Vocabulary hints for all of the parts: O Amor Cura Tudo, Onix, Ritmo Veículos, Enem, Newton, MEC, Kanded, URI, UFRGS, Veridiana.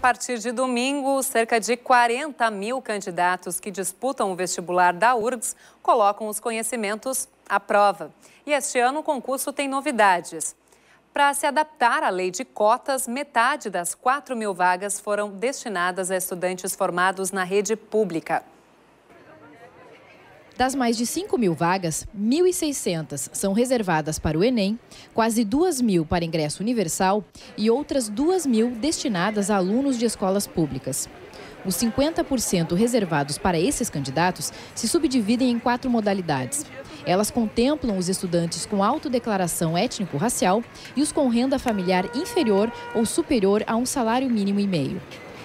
partir de domingo, cerca de 40 mil candidatos que disputam o vestibular da UFRGS colocam os conhecimentos à prova. E este ano o concurso tem novidades. Para se adaptar à lei de cotas, metade das 4 mil vagas foram destinadas a estudantes formados na rede pública. Das mais de 5 mil vagas, 1.600 são reservadas para o Enem, quase 2 mil para ingresso universal e outras 2 mil destinadas a alunos de escolas públicas. Os 50% reservados para esses candidatos se subdividem em 4 modalidades. Elas contemplam os estudantes com autodeclaração étnico-racial e os com renda familiar inferior ou superior a um salário mínimo e meio.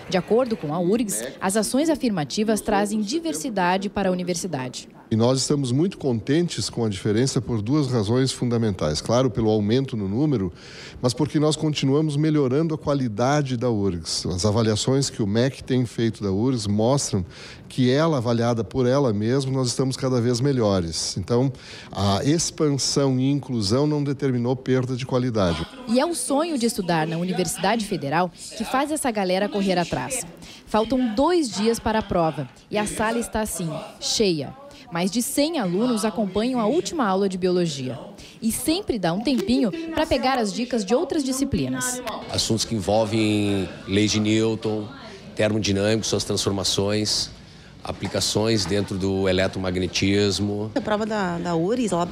De acordo com a UFRGS, as ações afirmativas trazem diversidade para a universidade. E nós estamos muito contentes com a diferença por 2 razões fundamentais. Claro, pelo aumento no número, mas porque nós continuamos melhorando a qualidade da UFRGS. As avaliações que o MEC tem feito da UFRGS mostram que ela, avaliada por ela mesma, nós estamos cada vez melhores. Então, a expansão e inclusão não determinou perda de qualidade. E é o sonho de estudar na Universidade Federal que faz essa galera correr atrás. Faltam 2 dias para a prova e a sala está assim, cheia. Mais de 100 alunos acompanham a última aula de biologia. E sempre dá um tempinho para pegar as dicas de outras disciplinas. Assuntos que envolvem leis de Newton, termodinâmica, suas transformações, aplicações dentro do eletromagnetismo. A prova da URI, ela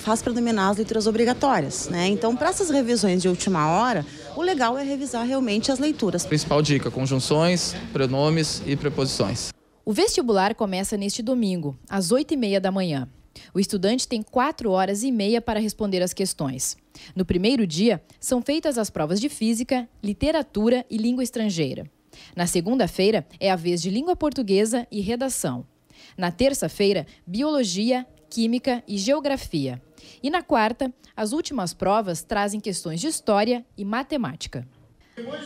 faz predominar as leituras obrigatórias, né? Então, para essas revisões de última hora, o legal é revisar realmente as leituras. Principal dica, conjunções, pronomes e preposições. O vestibular começa neste domingo, às 8h30 da manhã. O estudante tem 4h30 para responder as questões. No primeiro dia, são feitas as provas de física, literatura e língua estrangeira. Na segunda-feira, é a vez de língua portuguesa e redação. Na terça-feira, biologia, química e geografia. E na quarta, as últimas provas trazem questões de história e matemática.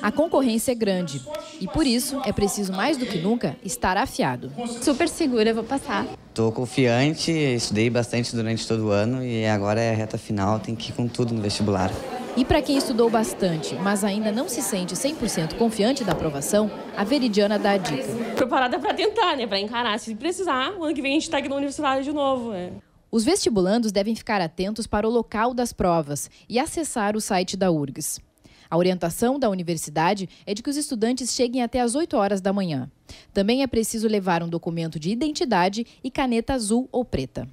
A concorrência é grande e, por isso, é preciso mais do que nunca estar afiado. Super segura, vou passar. Estou confiante, estudei bastante durante todo o ano e agora é a reta final, tem que ir com tudo no vestibular. E para quem estudou bastante, mas ainda não se sente 100% confiante da aprovação, a Veridiana dá a dica. Preparada para tentar, né? Para encarar. Se precisar, o ano que vem a gente está aqui na universidade de novo. Né? Os vestibulandos devem ficar atentos para o local das provas e acessar o site da UFRGS. A orientação da universidade é de que os estudantes cheguem até às 8h da manhã. Também é preciso levar um documento de identidade e caneta azul ou preta.